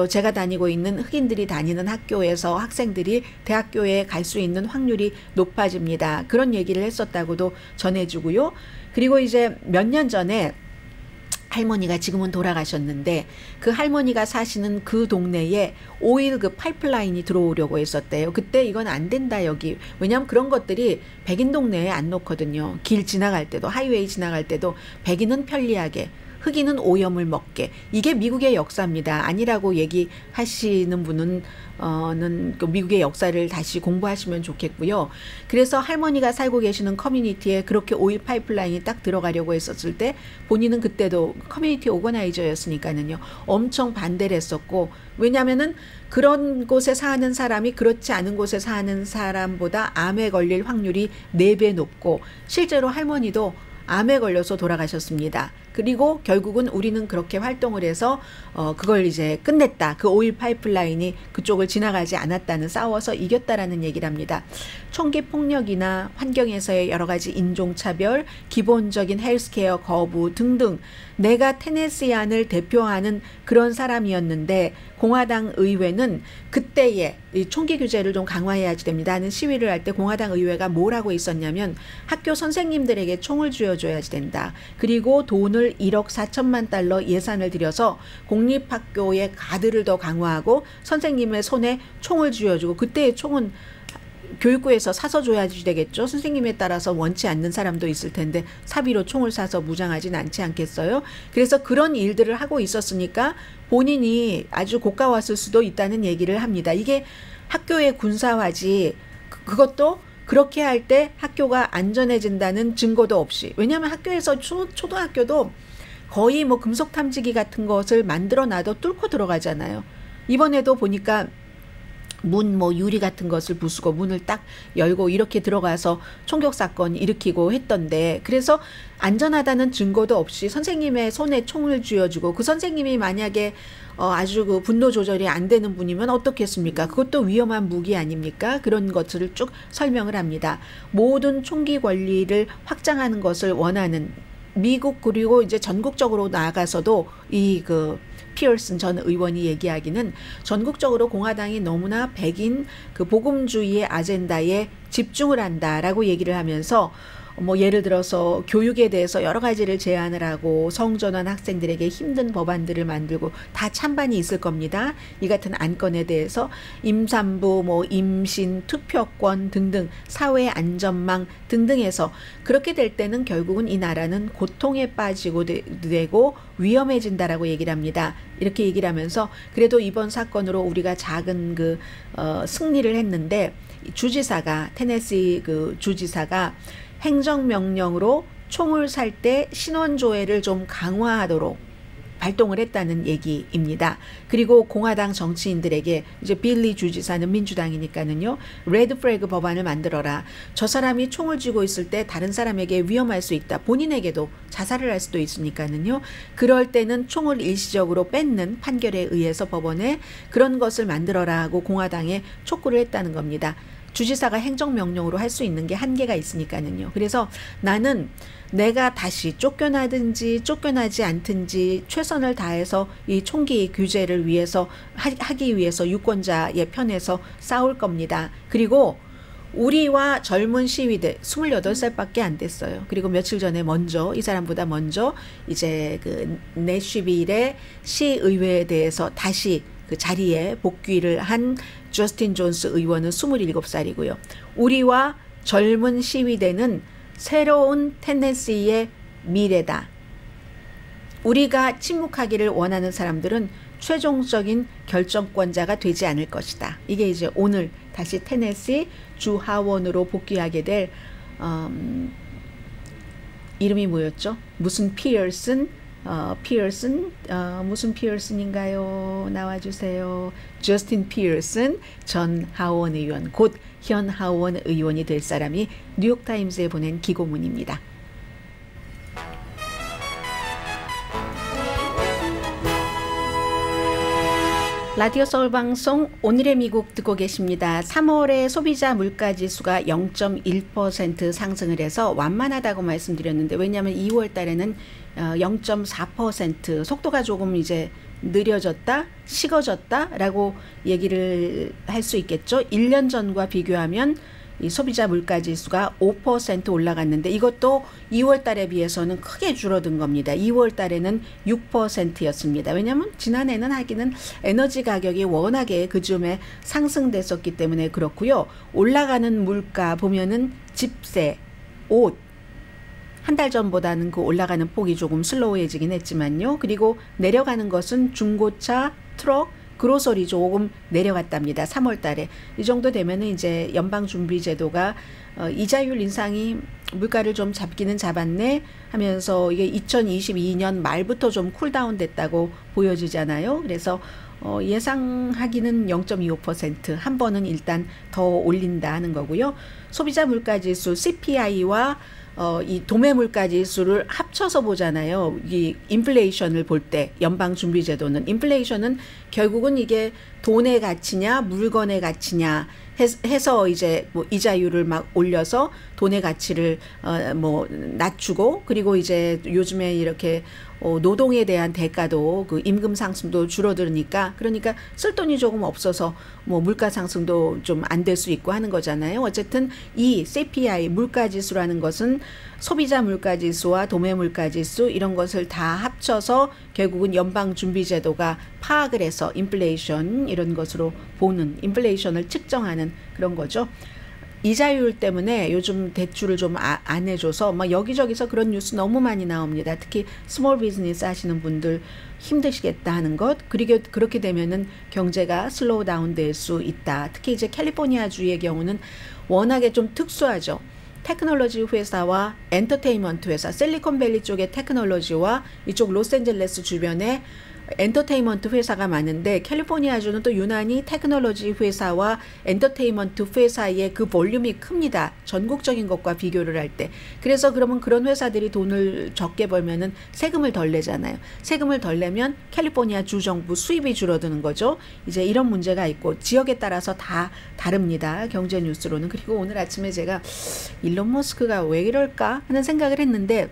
제가 다니고 있는 흑인들이 다니는 학교에서 학생들이 대학교에 갈 수 있는 확률이 높아집니다. 그런 얘기를 했었다고도 전해주고요. 그리고 이제 몇 년 전에 할머니가 지금은 돌아가셨는데 그 할머니가 사시는 그 동네에 오일 그 파이프라인이 들어오려고 했었대요. 그때 이건 안 된다 여기. 왜냐하면 그런 것들이 백인 동네에 안 놓거든요. 길 지나갈 때도 하이웨이 지나갈 때도 백인은 편리하게 흑인은 오염을 먹게. 이게 미국의 역사입니다. 아니라고 얘기하시는 분은 어, 는 미국의 역사를 다시 공부하시면 좋겠고요. 그래서 할머니가 살고 계시는 커뮤니티에 그렇게 오일 파이프라인이 딱 들어가려고 했었을 때 본인은 그때도 커뮤니티 오거나이저였으니까는요. 엄청 반대를 했었고, 왜냐면은 그런 곳에 사는 사람이 그렇지 않은 곳에 사는 사람보다 암에 걸릴 확률이 네 배 높고, 실제로 할머니도 암에 걸려서 돌아가셨습니다. 그리고 결국은 우리는 그렇게 활동을 해서 어 그걸 이제 끝냈다. 그 오일 파이프라인이 그쪽을 지나가지 않았다는, 싸워서 이겼다라는 얘기랍니다. 총기 폭력이나 환경에서의 여러 가지 인종차별, 기본적인 헬스케어 거부 등등, 내가 테네시안을 대표하는 그런 사람이었는데 공화당 의회는 그때의 총기 규제를 좀 강화해야지 됩니다 하는 시위를 할 때 공화당 의회가 뭐라고 있었냐면, 학교 선생님들에게 총을 쥐어줘야지 된다. 그리고 돈을 일억 사천만 달러 예산을 들여서 공립학교의 가드를 더 강화하고 선생님의 손에 총을 쥐어주고, 그때의 총은 교육부에서 사서 줘야지 되겠죠. 선생님에 따라서 원치 않는 사람도 있을 텐데 사비로 총을 사서 무장하진 않지 않겠어요. 그래서 그런 일들을 하고 있었으니까 본인이 아주 고가웠을 수도 있다는 얘기를 합니다. 이게 학교의 군사화지, 그것도 그렇게 할 때 학교가 안전해진다는 증거도 없이. 왜냐하면 학교에서 초, 초등학교도 거의 뭐 금속 탐지기 같은 것을 만들어 놔도 뚫고 들어가잖아요. 이번에도 보니까 문 뭐 유리 같은 것을 부수고 문을 딱 열고 이렇게 들어가서 총격 사건 일으키고 했던데, 그래서 안전하다는 증거도 없이 선생님의 손에 총을 쥐어주고, 그 선생님이 만약에 어 아주 그 분노 조절이 안 되는 분이면 어떻겠습니까? 그것도 위험한 무기 아닙니까? 그런 것들을 쭉 설명을 합니다. 모든 총기 권리를 확장하는 것을 원하는 미국, 그리고 이제 전국적으로 나아가서도 이 그 피어슨 전 의원이 얘기하기는 전국적으로 공화당이 너무나 백인 그 복음주의의 아젠다에 집중을 한다라고 얘기를 하면서, 뭐 예를 들어서 교육에 대해서 여러 가지를 제안을 하고 성전환 학생들에게 힘든 법안들을 만들고, 다 찬반이 있을 겁니다. 이 같은 안건에 대해서 임산부, 뭐 임신, 투표권 등등, 사회 안전망 등등에서, 그렇게 될 때는 결국은 이 나라는 고통에 빠지고 되, 되고 위험해진다라고 얘기를 합니다. 이렇게 얘기를 하면서 그래도 이번 사건으로 우리가 작은 그 어, 승리를 했는데, 주지사가 테네시 그 주지사가 행정명령으로 총을 살 때 신원조회를 좀 강화하도록 발동을 했다는 얘기입니다. 그리고 공화당 정치인들에게, 이제 빌리 주지사는 민주당이니까는요, 레드 플래그 법안을 만들어라. 저 사람이 총을 쥐고 있을 때 다른 사람에게 위험할 수 있다. 본인에게도 자살을 할 수도 있으니까는요. 그럴 때는 총을 일시적으로 뺏는 판결에 의해서 법원에 그런 것을 만들어라 하고 공화당에 촉구를 했다는 겁니다. 주지사가 행정명령으로 할 수 있는 게 한계가 있으니까는요. 그래서 나는 내가 다시 쫓겨나든지 쫓겨나지 않든지 최선을 다해서 이 총기 규제를 위해서 하기 위해서 유권자의 편에서 싸울 겁니다. 그리고 우리와 젊은 시위대, 스물여덟 살밖에 안 됐어요. 그리고 며칠 전에 먼저, 이 사람보다 먼저 이제 그 내슈빌의 시의회에 대해서 다시 그 자리에 복귀를 한 저스틴 존스 의원은 스물일곱 살이고요. 우리와 젊은 시위대는 새로운 테네시의 미래다. 우리가 침묵하기를 원하는 사람들은 최종적인 결정권자가 되지 않을 것이다. 이게 이제 오늘 다시 테네시 주 하원으로 복귀하게 될 음, 이름이 뭐였죠? 무슨 피어슨? 어, 피어슨, 어, 무슨 피어슨인가요? 나와주세요. 저스틴 피어슨 전 하원 의원, 곧 현 하원 의원이 될 사람이 뉴욕타임스에 보낸 기고문입니다. 라디오 서울방송 오늘의 미국 듣고 계십니다. 삼월에 소비자 물가지수가 영 점 일 퍼센트 상승을 해서 완만하다고 말씀드렸는데, 왜냐하면 이월 달에는 영 점 사 퍼센트 속도가 조금 이제 느려졌다, 식어졌다 라고 얘기를 할 수 있겠죠. 일 년 전과 비교하면 이 소비자 물가지수가 오 퍼센트 올라갔는데, 이것도 이월 달에 비해서는 크게 줄어든 겁니다. 이월 달에는 육 퍼센트였습니다. 왜냐하면 지난해는 하기는 에너지 가격이 워낙에 그쯤에 상승됐었기 때문에 그렇고요. 올라가는 물가 보면은 집세, 옷, 한 달 전보다는 그 올라가는 폭이 조금 슬로우해지긴 했지만요. 그리고 내려가는 것은 중고차, 트럭, 그로서리 조금 내려갔답니다. 삼월 달에. 이 정도 되면은 이제 연방준비제도가 어, 이자율 인상이 물가를 좀 잡기는 잡았네 하면서 이게 이천이십이 년 말부터 좀 쿨다운 됐다고 보여지잖아요. 그래서 어, 예상하기는 영 점 이오 퍼센트 한 번은 일단 더 올린다 하는 거고요. 소비자 물가지수 씨피아이와 어, 이 도매 물가지수를 합쳐서 보잖아요. 이 인플레이션을 볼 때 연방준비제도는 인플레이션은 결국은 이게 돈의 가치냐 물건의 가치냐 해서 이제 뭐 이자율을 막 올려서 돈의 가치를 어 뭐 낮추고, 그리고 이제 요즘에 이렇게 어 노동에 대한 대가도 그 임금 상승도 줄어드니까 그러니까 쓸 돈이 조금 없어서 뭐 물가 상승도 좀 안 될 수 있고 하는 거잖아요. 어쨌든 이 씨피아이 물가지수라는 것은 소비자 물가지수와 도매 물가지수 이런 것을 다 합쳐서 결국은 연방준비제도가 파악을 해서 인플레이션 이런 것으로 보는 인플레이션을 측정하는 그런 거죠. 이자율 때문에 요즘 대출을 좀 안 해줘서 막 여기저기서 그런 뉴스 너무 많이 나옵니다. 특히 스몰 비즈니스 하시는 분들 힘드시겠다 하는 것. 그리고 그렇게 되면은 경제가 슬로우 다운 될 수 있다. 특히 이제 캘리포니아 주의 경우는 워낙에 좀 특수하죠. 테크놀로지 회사와 엔터테인먼트 회사, 실리콘밸리 쪽의 테크놀로지와 이쪽 로스앤젤레스 주변에 엔터테인먼트 회사가 많은데 캘리포니아주는 또 유난히 테크놀로지 회사와 엔터테인먼트 회사의 그 볼륨이 큽니다. 전국적인 것과 비교를 할 때. 그래서 그러면 그런 회사들이 돈을 적게 벌면은 세금을 덜 내잖아요. 세금을 덜 내면 캘리포니아 주정부 수입이 줄어드는 거죠. 이제 이런 문제가 있고 지역에 따라서 다 다릅니다. 경제 뉴스로는. 그리고 오늘 아침에 제가 일론 머스크가 왜 이럴까 하는 생각을 했는데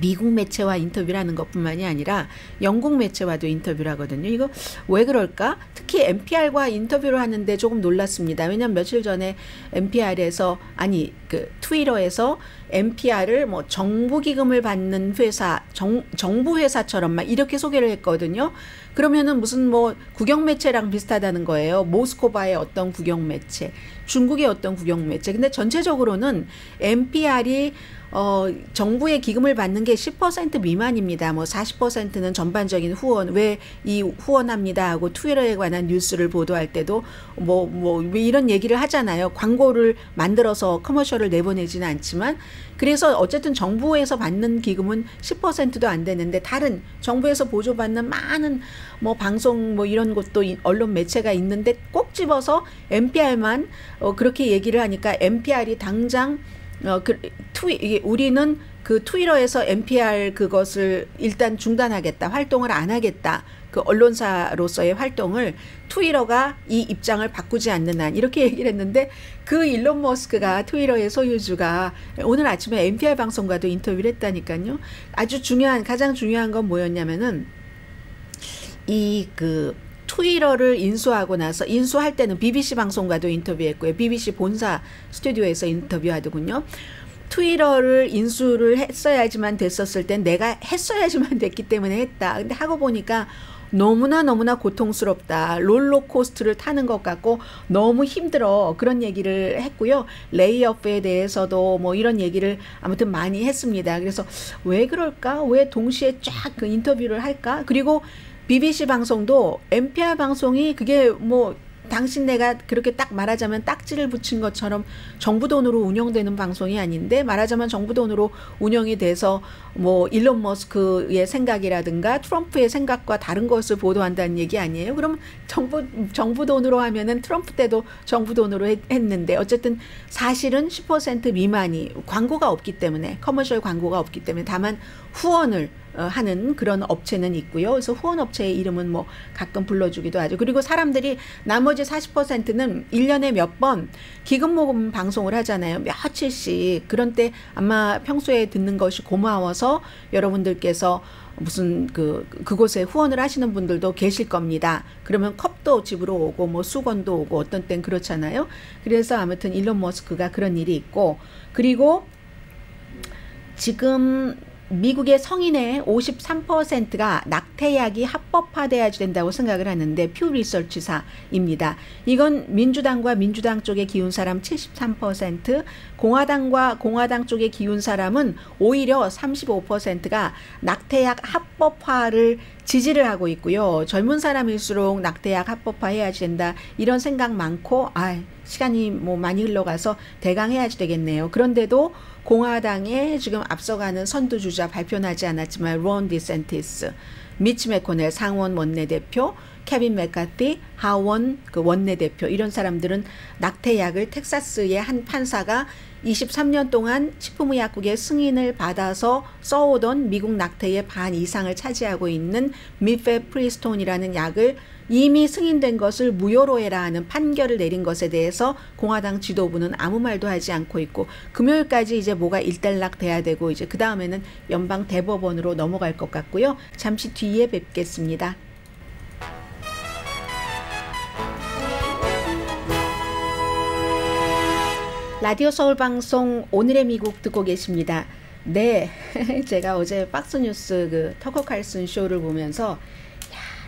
미국 매체와 인터뷰를 하는 것뿐만이 아니라 영국 매체와도 인터뷰를 하거든요. 이거 왜 그럴까? 특히 엔피알과 인터뷰를 하는데 조금 놀랐습니다. 왜냐면 며칠 전에 엔피알에서 아니 그 트위터에서 엔피알을 뭐 정부 기금을 받는 회사, 정, 정부 회사처럼 막 이렇게 소개를 했거든요. 그러면은 무슨 뭐 국영 매체랑 비슷하다는 거예요. 모스코바의 어떤 국영 매체, 중국의 어떤 국영 매체. 근데 전체적으로는 엔피알이 어, 정부의 기금을 받는 게 십 퍼센트 미만입니다. 뭐 사십 퍼센트는 전반적인 후원, 왜 이 후원합니다 하고 트위터에 관한 뉴스를 보도할 때도 뭐, 뭐 이런 얘기를 하잖아요. 광고를 만들어서 커머셜을 내보내지는 않지만, 그래서 어쨌든 정부에서 받는 기금은 십 퍼센트도 안 되는데 다른 정부에서 보조받는 많은 뭐 방송 뭐 이런 것도 언론 매체가 있는데 꼭 집어서 엔피알만 어, 그렇게 얘기를 하니까 엔피알이 당장 어, 그, 트위, 우리는 그 트위터에서 엔피알 그것을 일단 중단하겠다, 활동을 안 하겠다, 그 언론사로서의 활동을 트위터가 이 입장을 바꾸지 않는 한 이렇게 얘기를 했는데, 그 일론 머스크가 트위터의 소유주가 오늘 아침에 엔피알 방송과도 인터뷰를 했다니까요. 아주 중요한, 가장 중요한 건 뭐였냐면은 이 그 트위터를 인수하고 나서, 인수할 때는 비비씨 방송과도 인터뷰했고요. 비비씨 본사 스튜디오에서 인터뷰하더군요. 트위터를 인수를 했어야지만 됐었을 땐 내가 했어야지만 됐기 때문에 했다. 근데 하고 보니까 너무나 너무나 고통스럽다. 롤러코스터를 타는 것 같고 너무 힘들어. 그런 얘기를 했고요. 레이업에 대해서도 뭐 이런 얘기를 아무튼 많이 했습니다. 그래서 왜 그럴까? 왜 동시에 쫙 그 인터뷰를 할까? 그리고 비비씨 방송도 엔피알 방송이 그게 뭐 당신 내가 그렇게 딱 말하자면 딱지를 붙인 것처럼 정부 돈으로 운영되는 방송이 아닌데, 말하자면 정부 돈으로 운영이 돼서 뭐 일론 머스크의 생각이라든가 트럼프의 생각과 다른 것을 보도한다는 얘기 아니에요. 그럼 정부, 정부 돈으로 하면은 트럼프 때도 정부 돈으로 했, 했는데 어쨌든 사실은 십 퍼센트 미만이 광고가 없기 때문에, 커머셜 광고가 없기 때문에 다만 후원을 하는 그런 업체는 있고요. 그래서 후원업체의 이름은 뭐 가끔 불러주기도 하죠. 그리고 사람들이 나머지 사십 퍼센트는 일 년에 몇 번 기금 모금 방송을 하잖아요. 며칠씩. 그런 때 아마 평소에 듣는 것이 고마워서 여러분들께서 무슨 그 그곳에 후원을 하시는 분들도 계실 겁니다. 그러면 컵도 집으로 오고 뭐 수건도 오고 어떤 땐 그렇잖아요. 그래서 아무튼 일론 머스크가 그런 일이 있고, 그리고 지금 미국의 성인의 오십삼 퍼센트가 낙태약이 합법화돼야 된다고 생각을 하는데 퓨 리서치사입니다. 이건 민주당과 민주당 쪽에 기운 사람 칠십삼 퍼센트, 공화당과 공화당 쪽에 기운 사람은 오히려 삼십오 퍼센트가 낙태약 합법화를 지지를 하고 있고요. 젊은 사람일수록 낙태약 합법화해야지 된다 이런 생각 많고, 아 시간이 뭐 많이 흘러가서 대강 해야지 되겠네요. 그런데도 공화당에 지금 앞서가는 선두주자 발표는 하지 않았지만 론 디센티스, 미치 메코넬 상원 원내대표, 케빈 맥카티 하원 그 원내대표 이런 사람들은 낙태약을 텍사스의 한 판사가 이십삼 년 동안 식품의약국의 승인을 받아서 써오던 미국 낙태의 반 이상을 차지하고 있는 미페프리스톤이라는 약을 이미 승인된 것을 무효로 해라 하는 판결을 내린 것에 대해서 공화당 지도부는 아무 말도 하지 않고 있고, 금요일까지 이제 뭐가 일단락 돼야 되고 이제 그 다음에는 연방 대법원으로 넘어갈 것 같고요. 잠시 뒤에 뵙겠습니다. 라디오 서울방송 오늘의 미국 듣고 계십니다. 네, 제가 어제 박스뉴스 그 터커 칼슨 쇼를 보면서 야,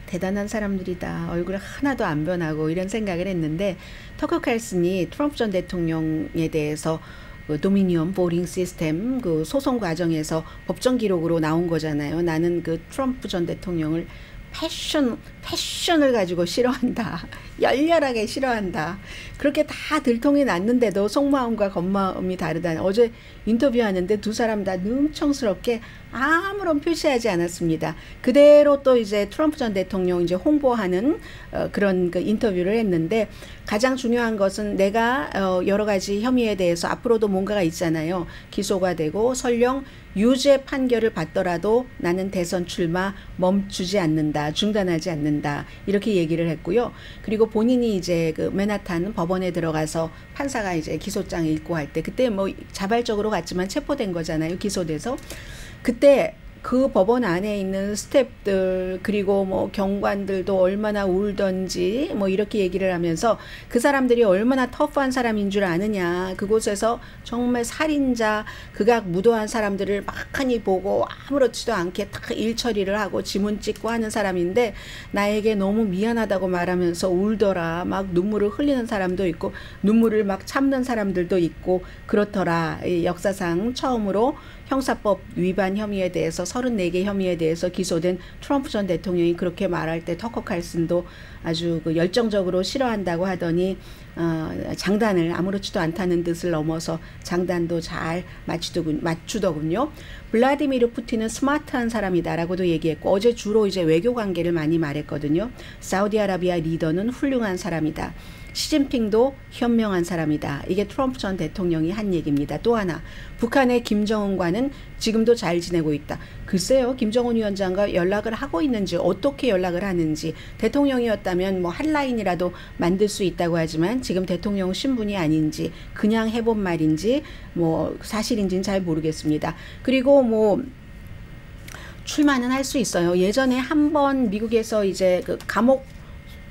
대단한 사람들이다. 얼굴 하나도 안 변하고 이런 생각을 했는데, 터커 칼슨이 트럼프 전 대통령에 대해서 그 도미니언 보링 시스템 그 소송 과정에서 법정 기록으로 나온 거잖아요. 나는 그 트럼프 전 대통령을 패션, 패션을 가지고 싫어한다. 열렬하게 싫어한다. 그렇게 다 들통이 났는데도 속마음과 겉마음이 다르다. 어제 인터뷰하는데 두 사람 다 능청스럽게 아무런 표시하지 않았습니다. 그대로 또 이제 트럼프 전 대통령 이제 홍보하는 어, 그런 그 인터뷰를 했는데, 가장 중요한 것은 내가 어, 여러 가지 혐의에 대해서 앞으로도 뭔가가 있잖아요. 기소가 되고 설령 유죄 판결을 받더라도 나는 대선 출마 멈추지 않는다, 중단하지 않는다 이렇게 얘기를 했고요. 그리고 본인이 이제 그 맨하탄 법원에 들어가서 판사가 이제 기소장을 읽고 할 때 그때 뭐 자발적으로 갔지만 체포된 거잖아요. 기소돼서. 그때 그 법원 안에 있는 스탭들 그리고 뭐 경관들도 얼마나 울던지 뭐 이렇게 얘기를 하면서 그 사람들이 얼마나 터프한 사람인 줄 아느냐, 그곳에서 정말 살인자 극악 무도한 사람들을 막하니 보고 아무렇지도 않게 딱 일처리를 하고 지문 찍고 하는 사람인데 나에게 너무 미안하다고 말하면서 울더라, 막 눈물을 흘리는 사람도 있고 눈물을 막 참는 사람들도 있고 그렇더라. 역사상 처음으로 형사법 위반 혐의에 대해서 서른네 개 혐의에 대해서 기소된 트럼프 전 대통령이 그렇게 말할 때 터커 칼슨도 아주 그 열정적으로 싫어한다고 하더니 어, 장단을 아무렇지도 않다는 뜻을 넘어서 장단도 잘 맞추더군, 맞추더군요. 블라디미르 푸틴은 스마트한 사람이다 라고도 얘기했고, 어제 주로 이제 외교 관계를 많이 말했거든요. 사우디아라비아 리더는 훌륭한 사람이다. 시진핑도 현명한 사람이다. 이게 트럼프 전 대통령이 한 얘기입니다. 또 하나, 북한의 김정은과는 지금도 잘 지내고 있다. 글쎄요, 김정은 위원장과 연락을 하고 있는지, 어떻게 연락을 하는지, 대통령이었다면 뭐 핫라인이라도 만들 수 있다고 하지만 지금 대통령 신분이 아닌지 그냥 해본 말인지 뭐 사실인지는 잘 모르겠습니다. 그리고 뭐 출마는 할 수 있어요. 예전에 한번 미국에서 이제 그 감옥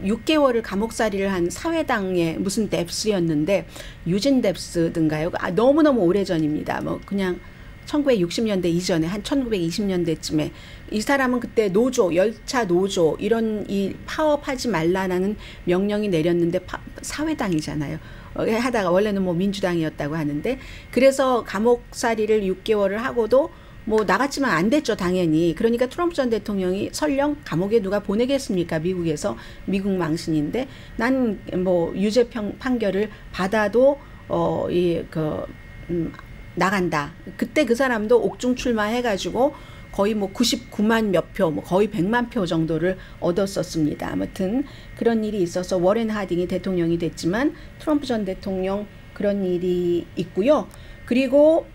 육 개월을 감옥살이를 한 사회당의 무슨 뎁스였는데 유진 뎁스든가요? 아, 너무너무 오래전입니다. 뭐 그냥 천구백육십 년대 이전에 한 천구백이십 년대쯤에 이 사람은 그때 노조, 열차 노조 이런 이 파업하지 말라는 명령이 내렸는데 파, 사회당이잖아요. 하다가 원래는 뭐 민주당이었다고 하는데, 그래서 감옥살이를 육 개월을 하고도 뭐 나갔지만 안 됐죠, 당연히. 그러니까 트럼프 전 대통령이 설령 감옥에 누가 보내겠습니까? 미국에서 미국 망신인데 난 뭐 유죄 판결을 받아도 어 이 그 음, 나간다. 그때 그 사람도 옥중 출마해가지고 거의 뭐 구십구만 몇 표, 뭐 거의 백만 표 정도를 얻었었습니다. 아무튼 그런 일이 있어서 워렌 하딩이 대통령이 됐지만 트럼프 전 대통령 그런 일이 있고요. 그리고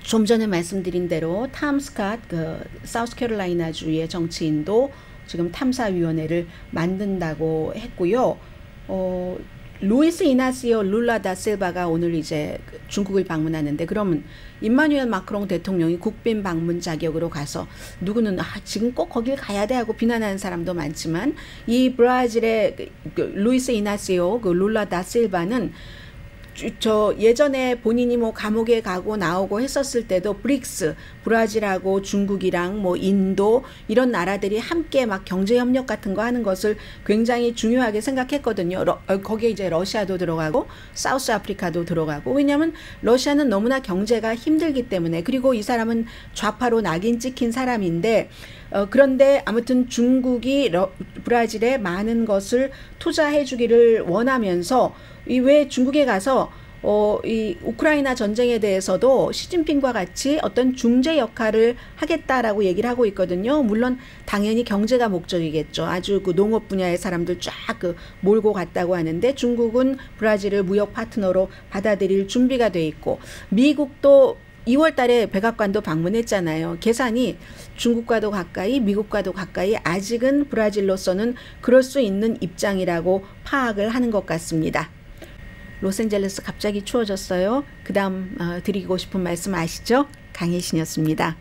좀 전에 말씀드린 대로 탐 스캇 그 사우스 캐롤라이나 주의 정치인도 지금 탐사위원회를 만든다고 했고요. 어, 루이스 이나시오 룰라 다 실바가 오늘 이제 중국을 방문하는데, 그러면 임마누엘 마크롱 대통령이 국빈 방문 자격으로 가서 누구는 아 지금 꼭 거길 가야 돼 하고 비난하는 사람도 많지만, 이 브라질의 그 루이스 이나시오 그 룰라 다 실바는 저 예전에 본인이 뭐 감옥에 가고 나오고 했었을 때도 브릭스, 브라질하고 중국이랑 뭐 인도 이런 나라들이 함께 막 경제협력 같은 거 하는 것을 굉장히 중요하게 생각했거든요. 러, 거기에 이제 러시아도 들어가고 사우스 아프리카도 들어가고, 왜냐하면 러시아는 너무나 경제가 힘들기 때문에. 그리고 이 사람은 좌파로 낙인 찍힌 사람인데, 어, 그런데 아무튼 중국이 러, 브라질에 많은 것을 투자해 주기를 원하면서 이 왜 중국에 가서 어, 이 우크라이나 전쟁에 대해서도 시진핑과 같이 어떤 중재 역할을 하겠다라고 얘기를 하고 있거든요. 물론 당연히 경제가 목적이겠죠. 아주 그 농업 분야의 사람들 쫙 그 몰고 갔다고 하는데, 중국은 브라질을 무역 파트너로 받아들일 준비가 돼 있고, 미국도 이월 달에 백악관도 방문했잖아요. 계산이 중국과도 가까이 미국과도 가까이 아직은 브라질로서는 그럴 수 있는 입장이라고 파악을 하는 것 같습니다. 로스앤젤레스 갑자기 추워졌어요. 그 다음 어, 드리고 싶은 말씀 아시죠? 강혜신이었습니다.